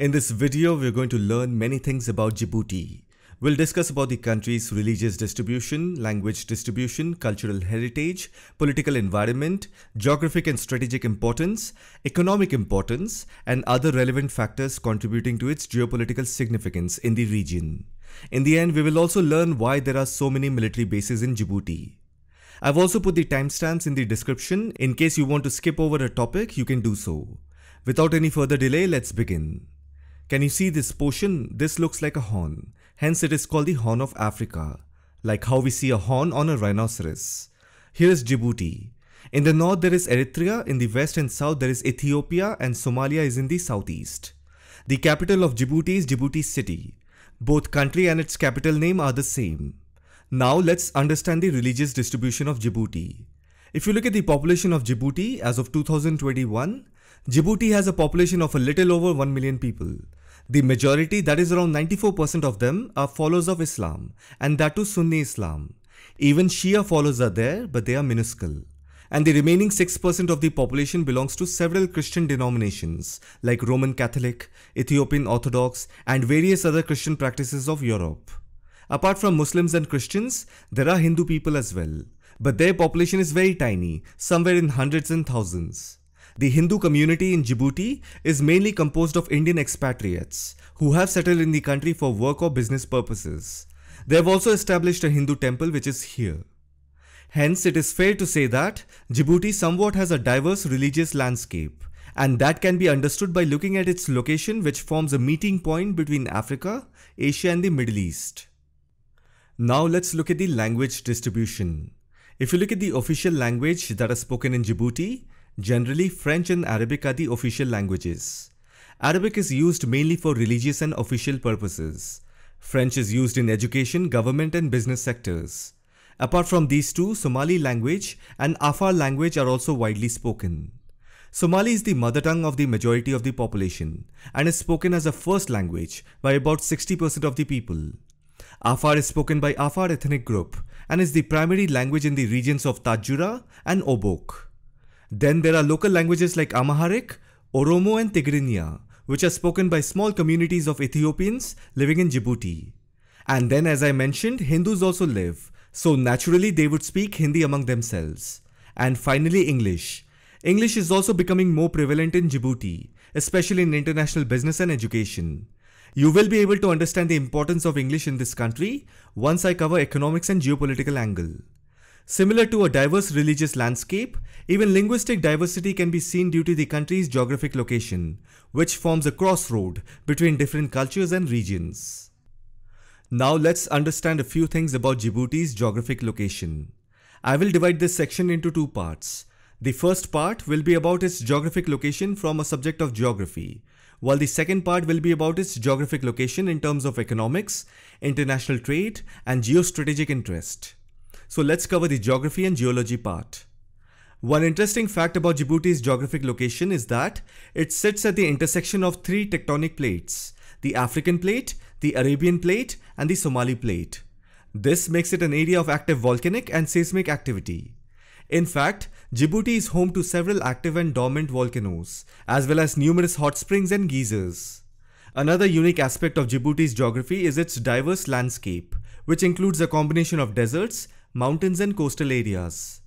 In this video, we're going to learn many things about Djibouti. We'll discuss about the country's religious distribution, language distribution, cultural heritage, political environment, geographic and strategic importance, economic importance, and other relevant factors contributing to its geopolitical significance in the region. In the end, we will also learn why there are so many military bases in Djibouti. I've also put the timestamps in the description. In case you want to skip over a topic, you can do so. Without any further delay, let's begin. Can you see this portion? This looks like a horn. Hence it is called the Horn of Africa, like how we see a horn on a rhinoceros. Here is Djibouti. In the north there is Eritrea, in the west and south there is Ethiopia, and Somalia is in the southeast. The capital of Djibouti is Djibouti City. Both country and its capital name are the same. Now let's understand the religious distribution of Djibouti. If you look at the population of Djibouti as of 2021, Djibouti has a population of a little over 1 million people. The majority, that is around 94% of them, are followers of Islam, and that too Sunni Islam. Even Shia followers are there, but they are minuscule. And the remaining 6% of the population belongs to several Christian denominations like Roman Catholic, Ethiopian Orthodox, and various other Christian practices of Europe. Apart from Muslims and Christians, there are Hindu people as well, but their population is very tiny, somewhere in hundreds and thousands. The Hindu community in Djibouti is mainly composed of Indian expatriates who have settled in the country for work or business purposes. They have also established a Hindu temple which is here. Hence, it is fair to say that Djibouti somewhat has a diverse religious landscape, and that can be understood by looking at its location, which forms a meeting point between Africa, Asia and the Middle East. Now let's look at the language distribution. If you look at the official language that is spoken in Djibouti, generally, French and Arabic are the official languages. Arabic is used mainly for religious and official purposes. French is used in education, government and business sectors. Apart from these two, Somali language and Afar language are also widely spoken. Somali is the mother tongue of the majority of the population and is spoken as a first language by about 60% of the people. Afar is spoken by Afar ethnic group and is the primary language in the regions of Tadjoura and Obok. Then there are local languages like Amharic, Oromo and Tigrinya, which are spoken by small communities of Ethiopians living in Djibouti. And then, as I mentioned, Hindus also live, so naturally they would speak Hindi among themselves. And finally, English. English is also becoming more prevalent in Djibouti, especially in international business and education. You will be able to understand the importance of English in this country once I cover economics and geopolitical angle. Similar to a diverse religious landscape, even linguistic diversity can be seen due to the country's geographic location, which forms a crossroad between different cultures and regions. Now let's understand a few things about Djibouti's geographic location. I will divide this section into two parts. The first part will be about its geographic location from a subject of geography, while the second part will be about its geographic location in terms of economics, international trade, and geostrategic interest. So let's cover the geography and geology part. One interesting fact about Djibouti's geographic location is that it sits at the intersection of three tectonic plates: the African plate, the Arabian plate, and the Somali plate. This makes it an area of active volcanic and seismic activity. In fact, Djibouti is home to several active and dormant volcanoes, as well as numerous hot springs and geysers. Another unique aspect of Djibouti's geography is its diverse landscape, which includes a combination of deserts, mountains and coastal areas.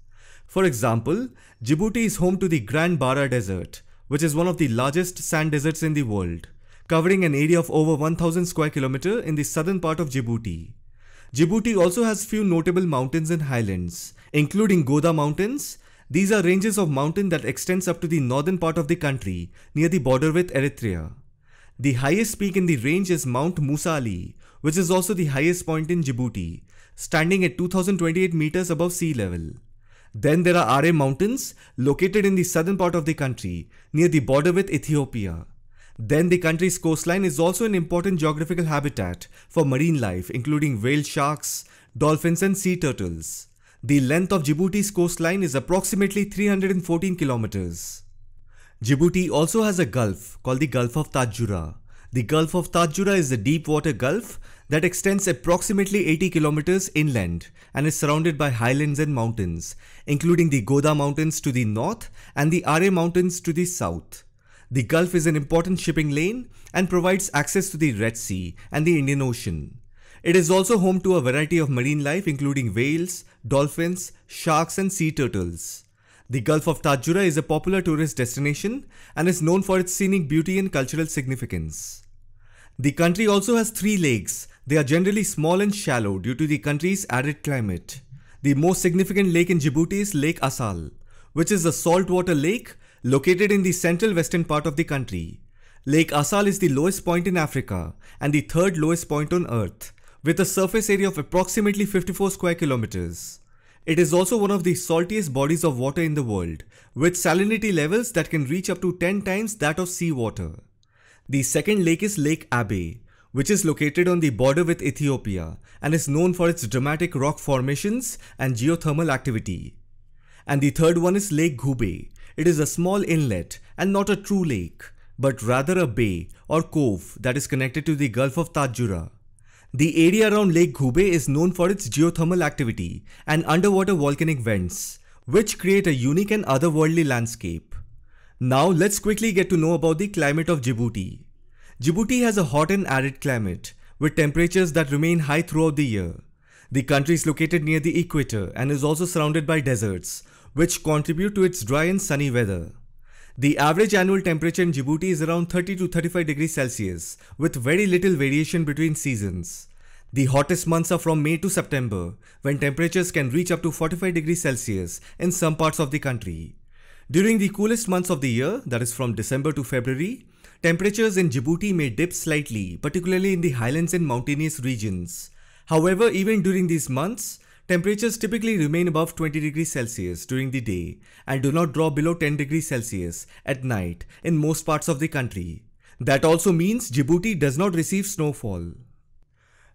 For example, Djibouti is home to the Grand Bara Desert, which is one of the largest sand deserts in the world, covering an area of over 1,000 square kilometers in the southern part of Djibouti. Djibouti also has few notable mountains and highlands, including Goda Mountains. These are ranges of mountain that extends up to the northern part of the country, near the border with Eritrea. The highest peak in the range is Mount Musa Ali, which is also the highest point in Djibouti, standing at 2,028 meters above sea level. Then there are Are Mountains, located in the southern part of the country, near the border with Ethiopia. Then the country's coastline is also an important geographical habitat for marine life, including whale sharks, dolphins and sea turtles. The length of Djibouti's coastline is approximately 314 kilometers. Djibouti also has a gulf called the Gulf of Tadjoura. The Gulf of Tadjoura is a deep water gulf that extends approximately 80 kilometers inland and is surrounded by highlands and mountains, including the Goda Mountains to the north and the Are Mountains to the south. The Gulf is an important shipping lane and provides access to the Red Sea and the Indian Ocean. It is also home to a variety of marine life including whales, dolphins, sharks and sea turtles. The Gulf of Tadjoura is a popular tourist destination and is known for its scenic beauty and cultural significance. The country also has 3 lakes. They are generally small and shallow due to the country's arid climate. The most significant lake in Djibouti is Lake Asal, which is a saltwater lake located in the central western part of the country. Lake Asal is the lowest point in Africa and the 3rd lowest point on Earth, with a surface area of approximately 54 square kilometers. It is also one of the saltiest bodies of water in the world, with salinity levels that can reach up to 10 times that of seawater. The second lake is Lake Abe, which is located on the border with Ethiopia and is known for its dramatic rock formations and geothermal activity. And the third one is Lake Goubet. It is a small inlet and not a true lake, but rather a bay or cove that is connected to the Gulf of Tadjoura. The area around Lake Goubet is known for its geothermal activity and underwater volcanic vents, which create a unique and otherworldly landscape. Now let's quickly get to know about the climate of Djibouti. Djibouti has a hot and arid climate, with temperatures that remain high throughout the year. The country is located near the equator and is also surrounded by deserts, which contribute to its dry and sunny weather. The average annual temperature in Djibouti is around 30 to 35 degrees Celsius, with very little variation between seasons. The hottest months are from May to September, when temperatures can reach up to 45 degrees Celsius in some parts of the country. During the coolest months of the year, that is from December to February, temperatures in Djibouti may dip slightly, particularly in the highlands and mountainous regions. However, even during these months, temperatures typically remain above 20 degrees Celsius during the day and do not drop below 10 degrees Celsius at night in most parts of the country. That also means Djibouti does not receive snowfall.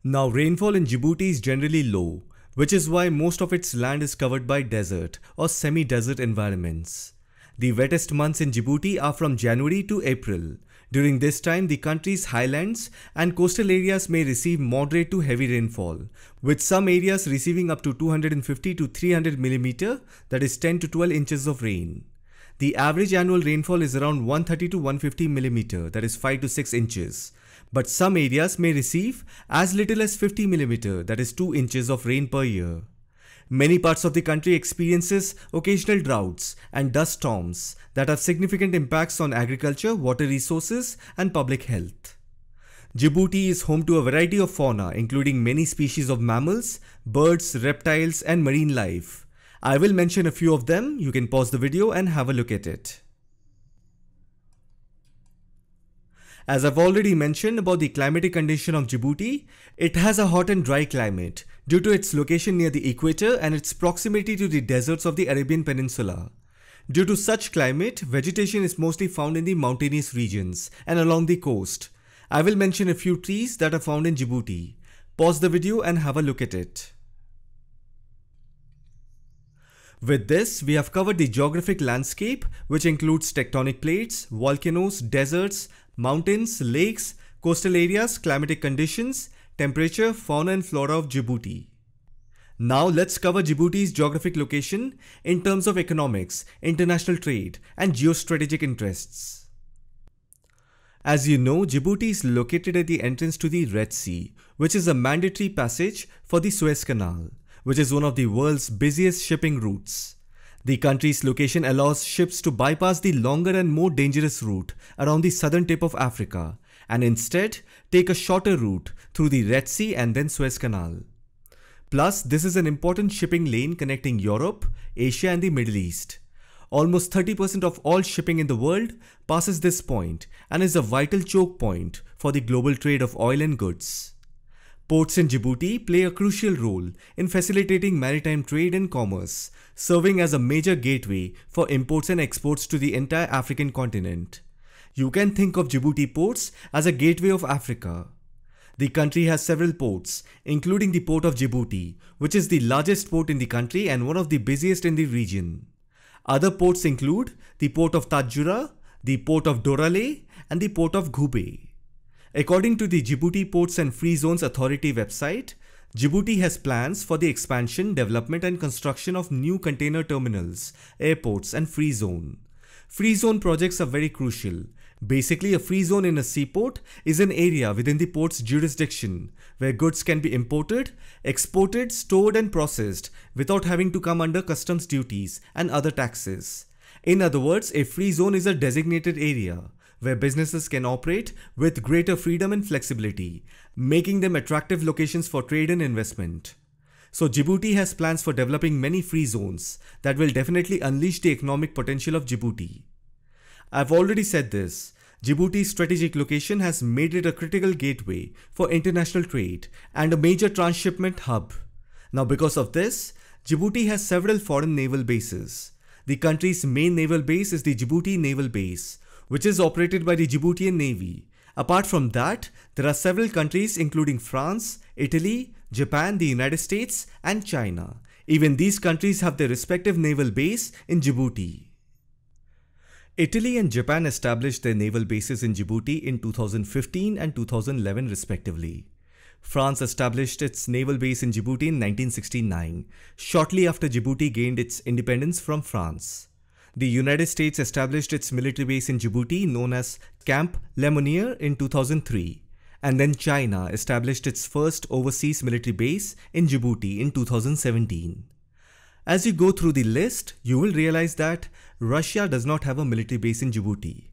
Now, rainfall in Djibouti is generally low, which is why most of its land is covered by desert or semi-desert environments. The wettest months in Djibouti are from January to April. During this time, the country's highlands and coastal areas may receive moderate to heavy rainfall, with some areas receiving up to 250 to 300 mm, that is 10 to 12 inches of rain. The average annual rainfall is around 130 to 150 mm, that is 5 to 6 inches, but some areas may receive as little as 50 mm, that is 2 inches of rain per year. Many parts of the country experiences occasional droughts and dust storms that have significant impacts on agriculture, water resources and public health. Djibouti is home to a variety of fauna including many species of mammals, birds, reptiles and marine life. I will mention a few of them. You can pause the video and have a look at it. As I've already mentioned about the climatic condition of Djibouti, it has a hot and dry climate due to its location near the equator and its proximity to the deserts of the Arabian Peninsula. Due to such climate, vegetation is mostly found in the mountainous regions and along the coast. I will mention a few trees that are found in Djibouti. Pause the video and have a look at it. With this, we have covered the geographic landscape, which includes tectonic plates, volcanoes, deserts, mountains, lakes, coastal areas, climatic conditions, temperature, fauna and flora of Djibouti. Now let's cover Djibouti's geographic location in terms of economics, international trade and geostrategic interests. As you know, Djibouti is located at the entrance to the Red Sea, which is a mandatory passage for the Suez Canal, which is one of the world's busiest shipping routes. The country's location allows ships to bypass the longer and more dangerous route around the southern tip of Africa and instead take a shorter route through the Red Sea and then Suez Canal. Plus, this is an important shipping lane connecting Europe, Asia and the Middle East. Almost 30% of all shipping in the world passes this point and is a vital choke point for the global trade of oil and goods. Ports in Djibouti play a crucial role in facilitating maritime trade and commerce, serving as a major gateway for imports and exports to the entire African continent. You can think of Djibouti ports as a gateway of Africa. The country has several ports, including the port of Djibouti, which is the largest port in the country and one of the busiest in the region. Other ports include the port of Tadjoura, the port of Dorale and the port of Goubet. According to the Djibouti Ports and Free Zones Authority website, Djibouti has plans for the expansion, development and construction of new container terminals, airports and free zone. Free zone projects are very crucial Basically, a free zone in a seaport is an area within the port's jurisdiction where goods can be imported, exported, stored and processed without having to come under customs duties and other taxes. In other words, a free zone is a designated area where businesses can operate with greater freedom and flexibility, making them attractive locations for trade and investment. So Djibouti has plans for developing many free zones that will definitely unleash the economic potential of Djibouti. I've already said this, Djibouti's strategic location has made it a critical gateway for international trade and a major transshipment hub. Now because of this, Djibouti has several foreign naval bases. The country's main naval base is the Djibouti Naval Base, which is operated by the Djiboutian Navy. Apart from that, there are several countries including France, Italy, Japan, the United States and China. Even these countries have their respective naval base in Djibouti. Italy and Japan established their naval bases in Djibouti in 2015 and 2011 respectively. France established its naval base in Djibouti in 1969, shortly after Djibouti gained its independence from France. The United States established its military base in Djibouti known as Camp Lemonnier in 2003, and then China established its first overseas military base in Djibouti in 2017. As you go through the list, you will realize that Russia does not have a military base in Djibouti.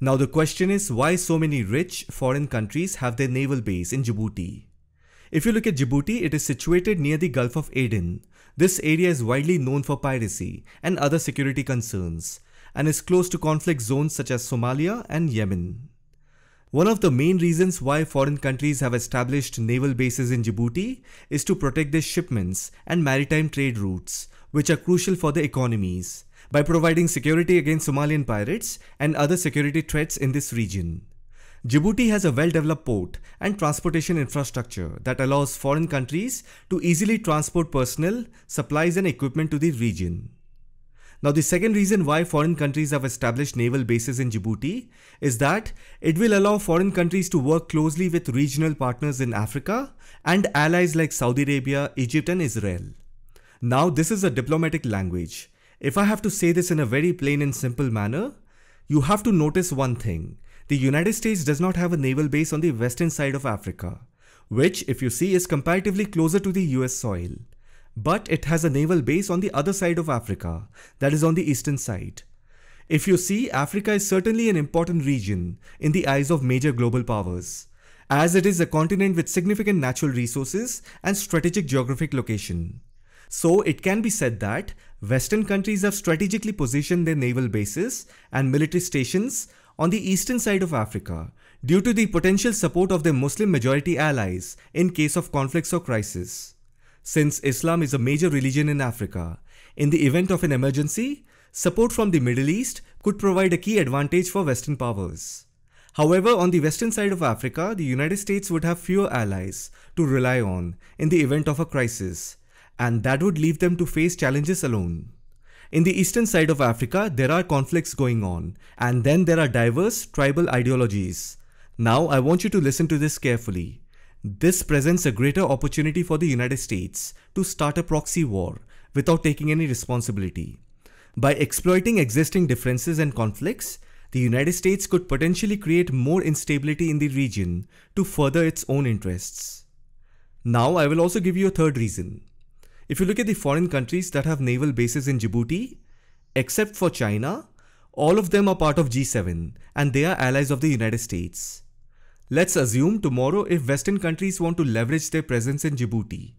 Now the question is why so many rich foreign countries have their naval base in Djibouti. If you look at Djibouti, it is situated near the Gulf of Aden. This area is widely known for piracy and other security concerns and is close to conflict zones such as Somalia and Yemen. One of the main reasons why foreign countries have established naval bases in Djibouti is to protect their shipments and maritime trade routes, which are crucial for their economies, by providing security against Somalian pirates and other security threats in this region. Djibouti has a well-developed port and transportation infrastructure that allows foreign countries to easily transport personnel, supplies and equipment to the region. Now the second reason why foreign countries have established naval bases in Djibouti is that it will allow foreign countries to work closely with regional partners in Africa and allies like Saudi Arabia, Egypt and Israel. Now this is a diplomatic language. If I have to say this in a very plain and simple manner, you have to notice one thing. The United States does not have a naval base on the western side of Africa, which if you see is comparatively closer to the US soil. But it has a naval base on the other side of Africa, that is on the eastern side. If you see, Africa is certainly an important region in the eyes of major global powers, as it is a continent with significant natural resources and strategic geographic location. So it can be said that Western countries have strategically positioned their naval bases and military stations on the eastern side of Africa due to the potential support of their Muslim majority allies in case of conflicts or crisis. Since Islam is a major religion in Africa, in the event of an emergency, support from the Middle East could provide a key advantage for Western powers. However, on the western side of Africa, the United States would have fewer allies to rely on in the event of a crisis, and that would leave them to face challenges alone. In the eastern side of Africa, there are conflicts going on, and then there are diverse tribal ideologies. Now, I want you to listen to this carefully. This presents a greater opportunity for the United States to start a proxy war without taking any responsibility. By exploiting existing differences and conflicts, the United States could potentially create more instability in the region to further its own interests. Now, I will also give you a third reason. If you look at the foreign countries that have naval bases in Djibouti, except for China, all of them are part of G7 and they are allies of the United States. Let's assume tomorrow if Western countries want to leverage their presence in Djibouti.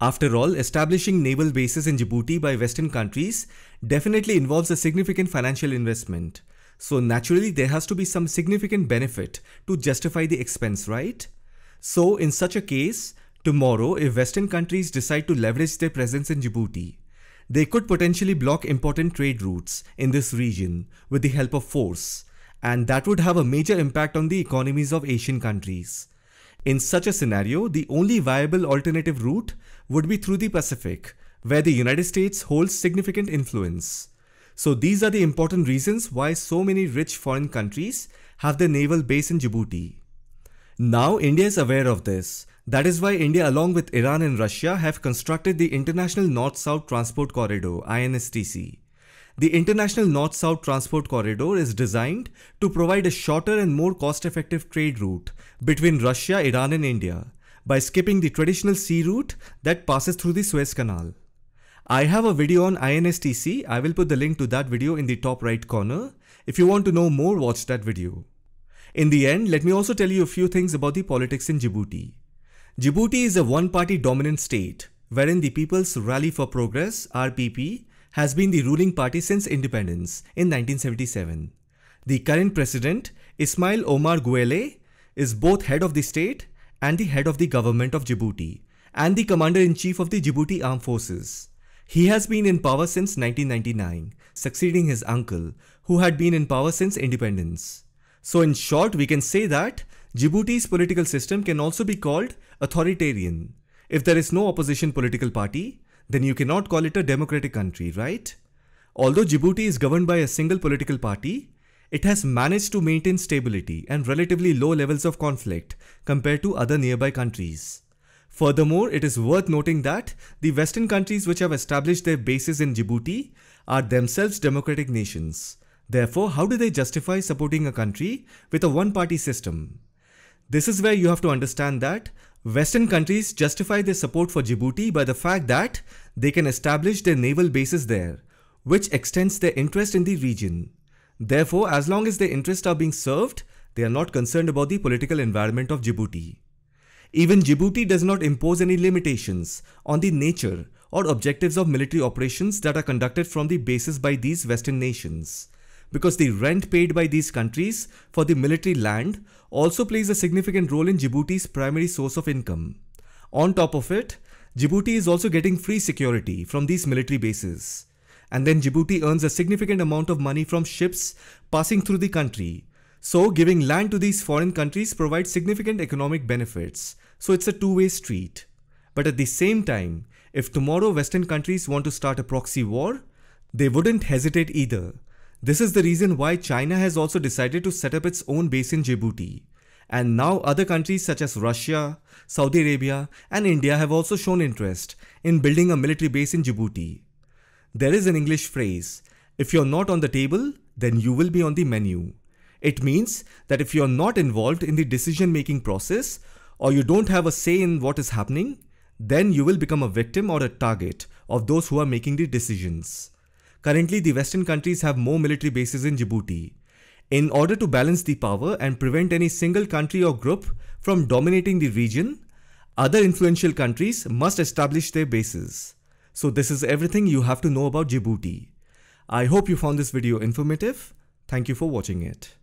After all, establishing naval bases in Djibouti by Western countries definitely involves a significant financial investment. So naturally there has to be some significant benefit to justify the expense, right? So in such a case, tomorrow if Western countries decide to leverage their presence in Djibouti, they could potentially block important trade routes in this region with the help of force. And that would have a major impact on the economies of Asian countries. In such a scenario, the only viable alternative route would be through the Pacific, where the United States holds significant influence. So these are the important reasons why so many rich foreign countries have their naval base in Djibouti. Now India is aware of this. That is why India along with Iran and Russia have constructed the International North-South Transport Corridor (INSTC). The International North-South Transport Corridor is designed to provide a shorter and more cost-effective trade route between Russia, Iran and India by skipping the traditional sea route that passes through the Suez Canal. I have a video on INSTC. I will put the link to that video in the top right corner. If you want to know more, watch that video. In the end, let me also tell you a few things about the politics in Djibouti. Djibouti is a one-party dominant state, wherein the People's Rally for Progress, RPP, has been the ruling party since independence in 1977. The current president, Ismail Omar Guelleh, is both head of the state and the head of the government of Djibouti and the commander-in-chief of the Djibouti Armed Forces. He has been in power since 1999, succeeding his uncle, who had been in power since independence. So in short, we can say that Djibouti's political system can also be called authoritarian. If there is no opposition political party, then you cannot call it a democratic country, right? Although Djibouti is governed by a single political party, it has managed to maintain stability and relatively low levels of conflict compared to other nearby countries. Furthermore, it is worth noting that the Western countries which have established their bases in Djibouti are themselves democratic nations. Therefore, how do they justify supporting a country with a one-party system? This is where you have to understand that Western countries justify their support for Djibouti by the fact that they can establish their naval bases there, which extends their interest in the region. Therefore, as long as their interests are being served, they are not concerned about the political environment of Djibouti. Even Djibouti does not impose any limitations on the nature or objectives of military operations that are conducted from the bases by these Western nations, because the rent paid by these countries for the military land also plays a significant role in Djibouti's primary source of income. On top of it, Djibouti is also getting free security from these military bases. And then Djibouti earns a significant amount of money from ships passing through the country. So giving land to these foreign countries provides significant economic benefits, so it's a two-way street. But at the same time, if tomorrow Western countries want to start a proxy war, they wouldn't hesitate either. This is the reason why China has also decided to set up its own base in Djibouti. And now other countries such as Russia, Saudi Arabia and India have also shown interest in building a military base in Djibouti. There is an English phrase, if you're not on the table, then you will be on the menu. It means that if you're not involved in the decision-making process or you don't have a say in what is happening, then you will become a victim or a target of those who are making the decisions. Currently, the Western countries have more military bases in Djibouti. In order to balance the power and prevent any single country or group from dominating the region, other influential countries must establish their bases. So this is everything you have to know about Djibouti. I hope you found this video informative. Thank you for watching it.